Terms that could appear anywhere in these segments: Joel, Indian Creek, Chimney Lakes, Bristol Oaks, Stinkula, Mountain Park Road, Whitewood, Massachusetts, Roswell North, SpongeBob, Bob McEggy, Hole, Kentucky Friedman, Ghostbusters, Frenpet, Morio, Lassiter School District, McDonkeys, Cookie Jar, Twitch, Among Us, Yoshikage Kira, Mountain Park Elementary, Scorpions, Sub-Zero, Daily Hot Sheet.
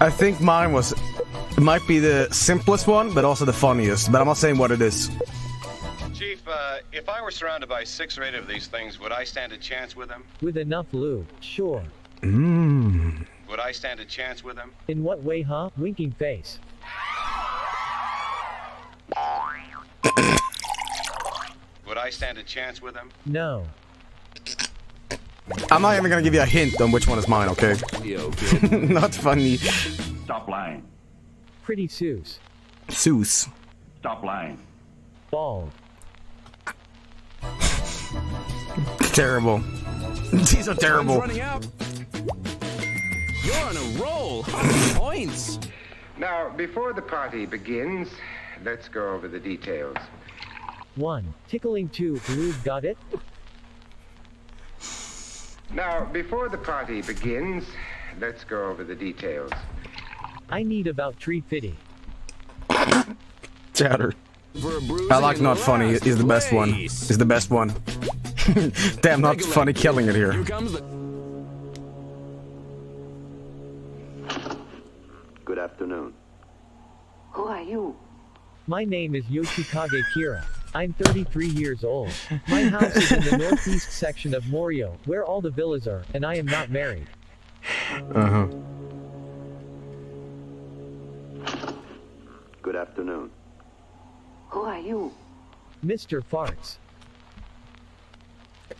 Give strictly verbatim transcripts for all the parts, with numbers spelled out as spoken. I think mine was, it might be the simplest one, but also the funniest. But I'm not saying what it is. Chief, uh, if I were surrounded by six or eight of these things, would I stand a chance with them? With enough lube, sure. Mmm. Would I stand a chance with them? In what way, huh? Winking face. Would I stand a chance with him? No. I'm not even gonna give you a hint on which one is mine, okay? Not funny. Stop lying. Pretty Seuss. Seuss. Stop lying. Bald. Terrible. These are terrible. Running out. You're on a roll. Points. Now, before the party begins, let's go over the details. One. Tickling two. Lube, got it? Now, before the party begins, let's go over the details. I need about three pity. Chatter. I like not funny is the best one. Is the best one. Damn, not funny killing it here. Good afternoon. Who are you? My name is Yoshikage Kira. I'm thirty-three years old. My house is in the northeast section of Morio, where all the villas are, and I am not married. Uh-huh. Good afternoon. Who are you? Mister Farts.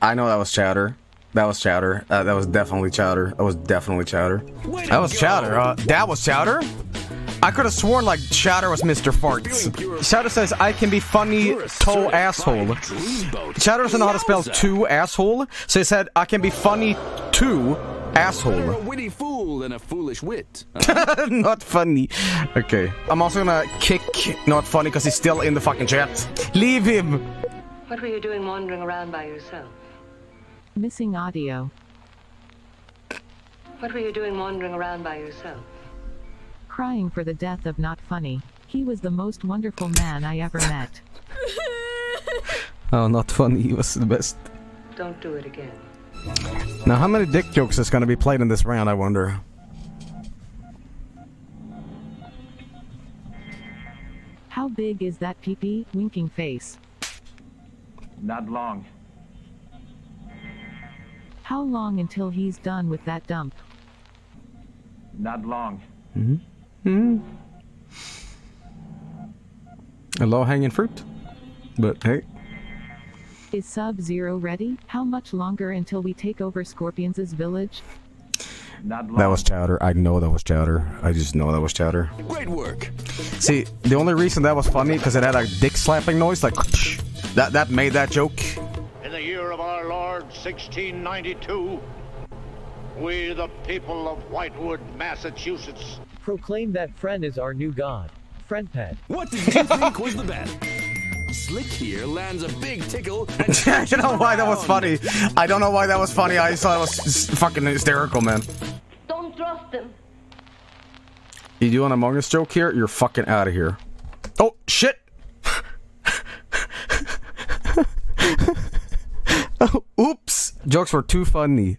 I know that was Chowder. That was Chowder. Uh, that was definitely Chowder. That was definitely Chowder. That was Chowder. Uh, that was Chowder? I could have sworn like Chowder was Mister Farts. Chowder says I can be funny toe asshole. Chowder doesn't know how to spell two asshole, so he said I can be funny two asshole. A witty fool and a foolish wit. Uh-huh. Not funny. Okay, I'm also gonna kick not funny because he's still in the fucking chat. Leave him. What were you doing wandering around by yourself? Missing audio. What were you doing wandering around by yourself? Crying for the death of not funny. He was the most wonderful man I ever met. Oh, not funny. He was the best. Don't do it again. Now, how many dick jokes is going to be played in this round, I wonder? How big is that pee-pee? Winking face. Not long. How long until he's done with that dump? Not long. Mm-hmm. Hmm. A low-hanging fruit, but hey. Is Sub-Zero ready? How much longer until we take over Scorpions' village? Not long. That was Chowder. I know that was Chowder. I just know that was Chowder. Great work. See, the only reason that was funny because it had a dick slapping noise, like that. That made that joke. In the year of our Lord sixteen ninety-two. We, the people of Whitewood, Massachusetts, proclaim that Fren is our new god. Frenpet. What did you think was the best? Slick here lands a big tickle. And I don't know why that was funny. I don't know why that was funny. I thought it was fucking hysterical, man. Don't trust him. You do an Among Us joke here? You're fucking out of here. Oh, shit. Oh, oops. Jokes were too funny.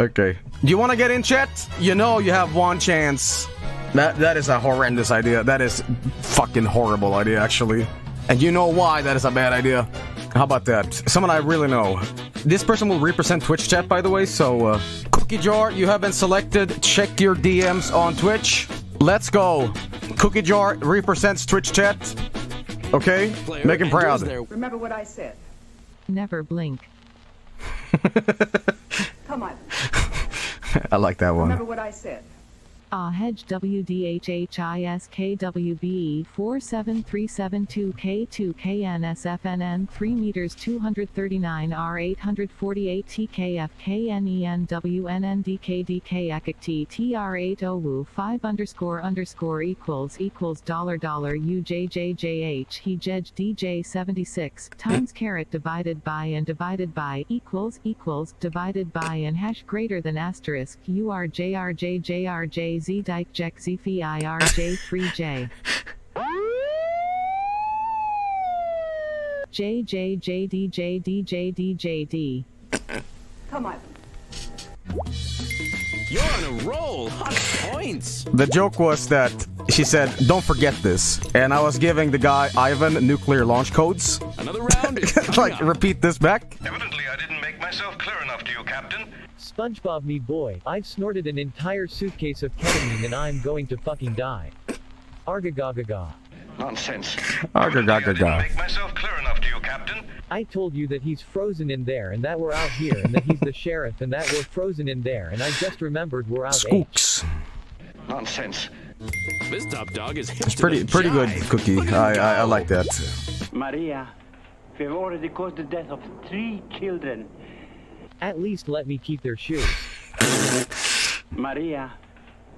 Okay. Do you want to get in, chat? You know you have one chance. That that is a horrendous idea. That is fucking horrible idea, actually. And you know why that is a bad idea. How about that? Someone I really know. This person will represent Twitch chat, by the way, so... Uh, Cookie Jar, you have been selected. Check your D Ms on Twitch. Let's go. Cookie Jar represents Twitch chat. Okay? Make him proud. Remember what I said. Never blink. Come on. I like that one. Remember what I said. Ah, hedge W D H H I S K W B E four seven three seven two K two K N S F N N three meters two thirty-nine R eight forty-eight T K F K N E N W N N D K D K A K T T R eight O W five underscore underscore equals equals dollar dollar U J J J H he jedge D J seventy-six times caret divided by and divided by equals equals divided by and hash greater than asterisk U R J R J J R J Z Dyke Jack Z Phi I R J three J J J J D J D J D J D. Come on. roll. Hot points. The joke was that she said, "Don't forget this," and I was giving the guy Ivan nuclear launch codes. Another round. Like, repeat this back. Evidently, I didn't make myself clear enough to you, Captain. SpongeBob, me boy, I've snorted an entire suitcase of ketamine, and I'm going to fucking die. Argagagaga. Nonsense. Argagagaga. I didn't make myself clear enough to you, Captain. I told you that he's frozen in there, and that we're out here, and that he's the sheriff, and that we're frozen in there, and I just remembered we're out. Skooks. Nonsense. This top dog is. It's pretty, pretty good, Cookie. I, I, I like that. Maria, we've already caused the death of three children. At least let me keep their shoes. Maria,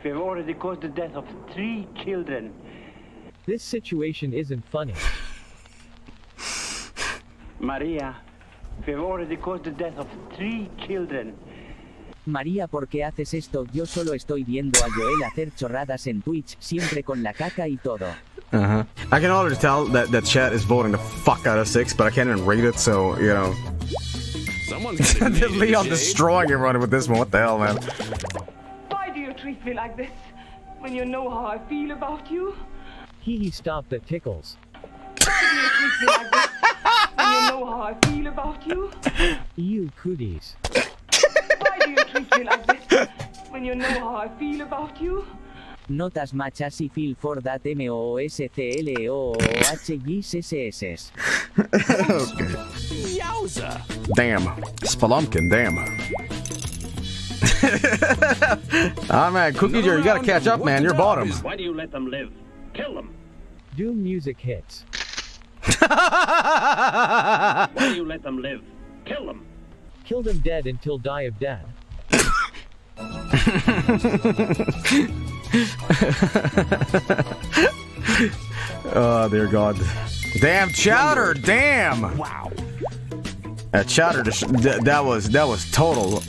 we've already caused the death of three children. This situation isn't funny. Maria, we've already caused the death of three children. María, ¿por qué haces esto? Yo solo estoy viendo a Joel hacer chorradas en Twitch, siempre con la caca y todo. Uh-huh. I can already tell that that chat is voting the fuck out of six, but I can't even read it, so, you know. Leon destroying everyone with this one. What the hell, man? Why do you treat me like this when you know how I feel about you? Hee hee, stop the tickles. Why do you treat me like this when you know how I feel about you? You cooties. Why do you treat me like this when you know how I feel about you? Notas machas y feel for that M O S C L O O H G S S S. Okay. Yowza. Damn. Spelunkin, damn. Ah, man, Cookie Jar, you gotta catch up, man. You're bottom. Why do you let them live? Kill them. Doom music hits. Why do you let them live? Kill them. Kill them dead until die of death. Oh, dear God. Damn chowder, damn! Wow. That chowder, that, that was that was total,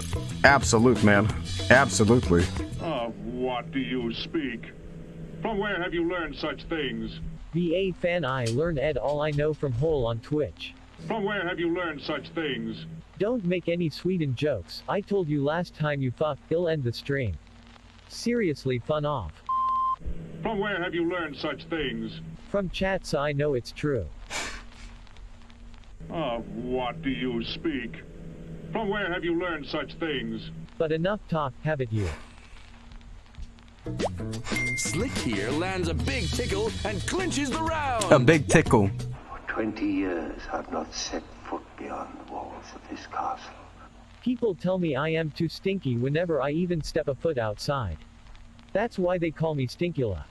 absolute, man, absolutely. Of what do you speak? From where have you learned such things? V A fan, I learn ed all I know from Hole on Twitch. From where have you learned such things? Don't make any Sweden jokes. I told you last time you fuck, it'll end the stream. Seriously, fun off. From where have you learned such things? From chats, I know it's true. Of what do you speak? From where have you learned such things? But enough talk, haven't you? Slick here lands a big tickle and clinches the round. A big tickle. For twenty years, I've not set foot beyond the walls of this castle. People tell me I am too stinky whenever I even step a foot outside. That's why they call me Stinkula.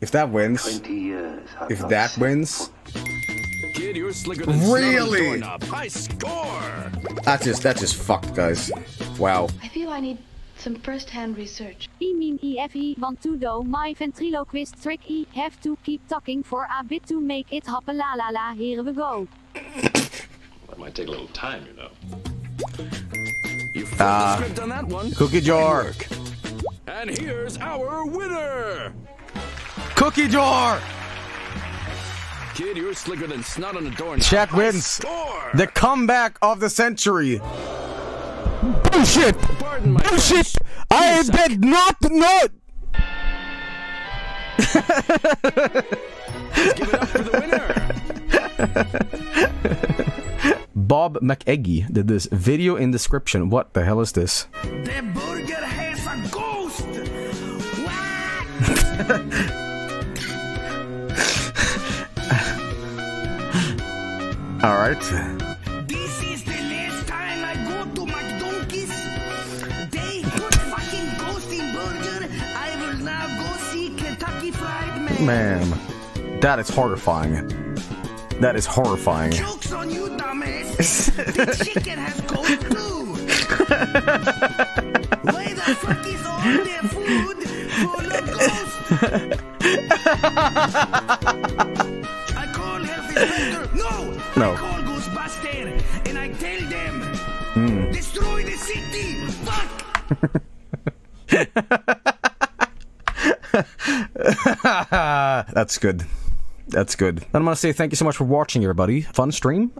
If that wins, twenty years, if that wins... Kid, you're slicker than really? I score! That's just, that's just fucked, guys. Wow. I feel I need some first-hand research. I mean, if I want to do my ventriloquist trick, I have to keep talking for a bit to make it happen. La la la, here we go. That might take a little time, you know. You flipped uh, the script on that one. Cookie Jar. And here's our winner! Cookie Jar! Kid, you're slicker than snot on a doorknob. Chat wins. Score. The comeback of the century. Bullshit! Pardon my bullshit! Friends. I suck. Did not know. Let's give it up for the winner. Bob McEggy did this video in description. What the hell is this? The burger has a ghost. What? All right. This is the last time I go to McDonkeys. They put fucking ghost in burger. I will now go see Kentucky Friedman. Man, that is horrifying. That is horrifying. Jokes on you, dumbass. The chicken has ghost too. Where the fuck is all their food for the ghost? No, no. I call Ghostbusters and I tell them mm. destroy the city. Fuck. That's good. That's good. And I'm gonna say thank you so much for watching, everybody. Fun stream.